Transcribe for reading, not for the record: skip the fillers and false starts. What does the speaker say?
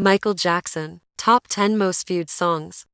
Michael Jackson, Top 10 Most Viewed Songs.